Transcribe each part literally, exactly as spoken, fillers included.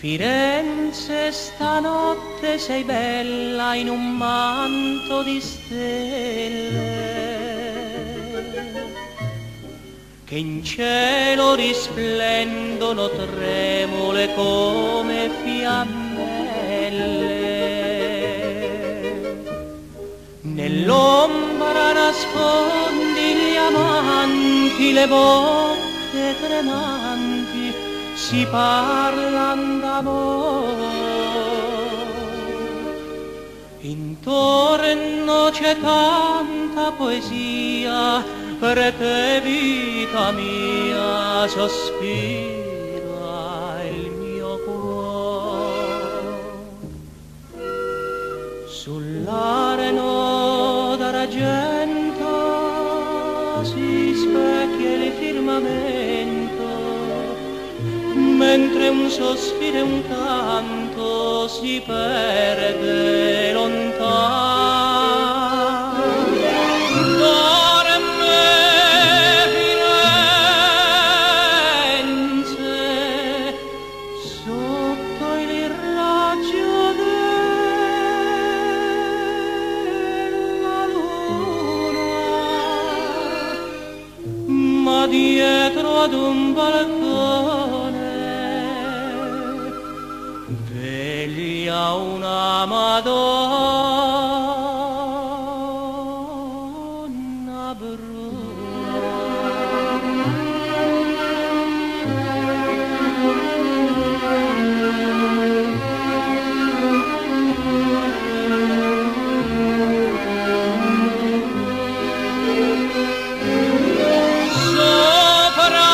Firenze, stanotte sei bella in un manto di stelle, che in cielo risplendono tremole come fiammelle. Nell'ombra nascondi gli amanti, le bocche tremanti si parlan d'amore. Intorno c'è tanta poesia, per te vita mia sospira il mio cuore. Sull'areno d'argento si specchia il firmamento, mentre un sospiro e un canto si perde lontano. Dorme Firenze sotto il raggio della luna, ma dietro ad un balcone veglia una Madonna bruna, sopra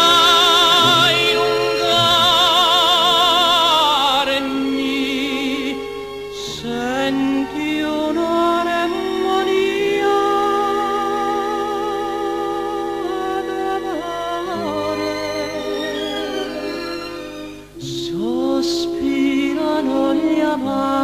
in un gare. Senti un'armonia d'amore, sospirano gli amanti.